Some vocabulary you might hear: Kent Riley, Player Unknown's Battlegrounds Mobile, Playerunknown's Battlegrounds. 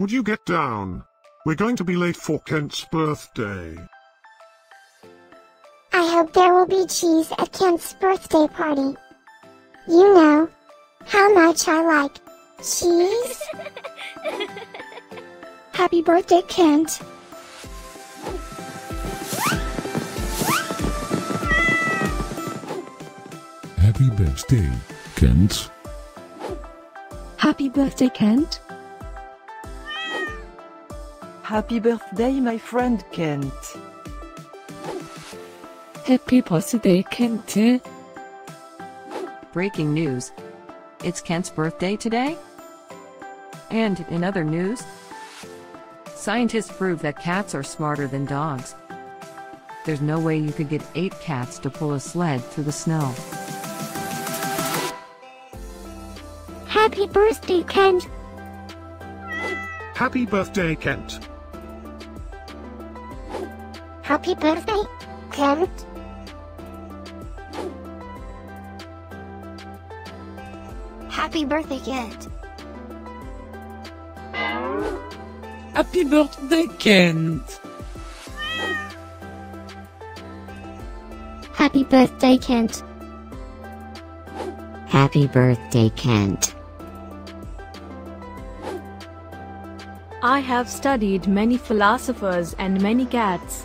Would you get down? We're going to be late for Kent's birthday. I hope there will be cheese at Kent's birthday party. You know how much I like cheese. Happy birthday, Kent. Happy birthday, Kent. Happy birthday, Kent. Happy birthday, my friend Kent. Happy birthday, Kent. Breaking news. It's Kent's birthday today. And in other news, scientists prove that cats are smarter than dogs. There's no way you could get 8 cats to pull a sled through the snow. Happy birthday, Kent. Happy birthday, Kent. Happy birthday, Kent. Happy birthday, Kent. Happy birthday, Kent. Happy birthday, Kent. Happy birthday, Kent. I have studied many philosophers and many cats.